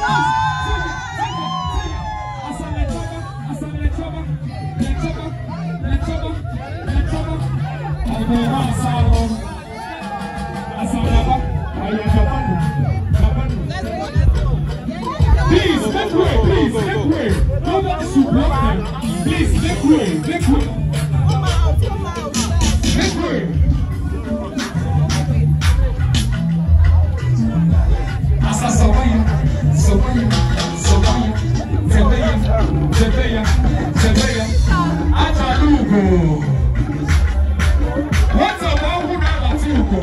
Please make way, please make way. Nobody should block them. Please make way, make way. Make way. Asa Sawaya, Sawaya, Sawaya, Tebeya, Tebeya, Tebeya, Atalugo. What's a Wahuna Latigo?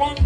One,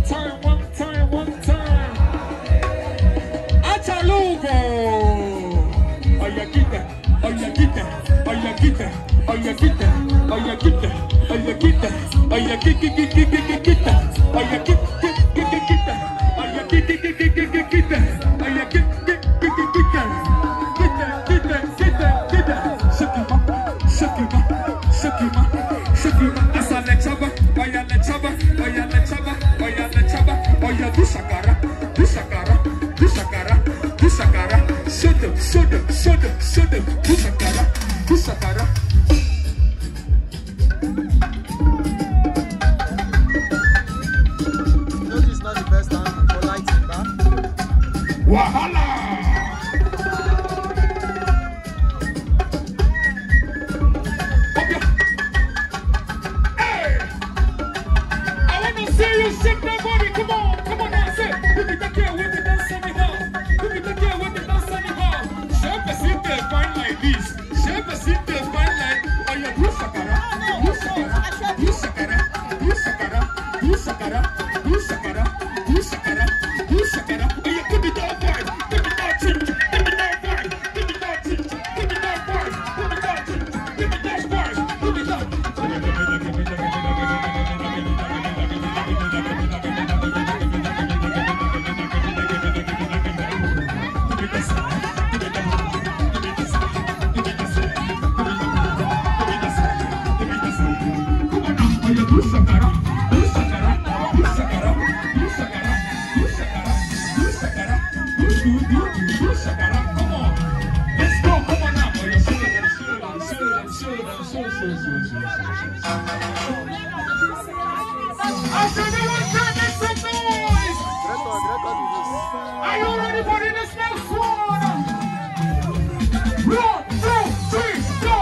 two, three, go!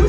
Hey!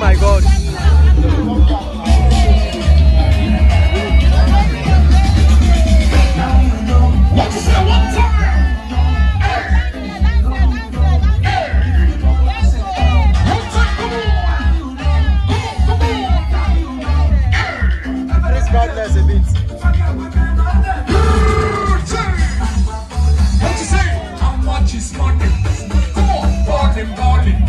my God. Let's a bit. What you say? How much is money? Come on, ball him.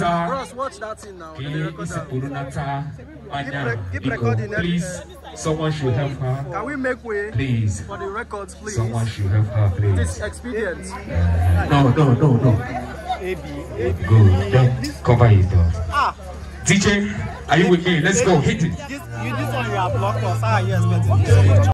Ross, watch that thing now. Keep recording. Please, someone should help her. Can we make way? Please. For the records, please. Someone should help her, please. This expedient. No. Good. Don't cover it up. DJ, are you with me? Let's go. Hit it. This one you have blocked us. Ah, yes, but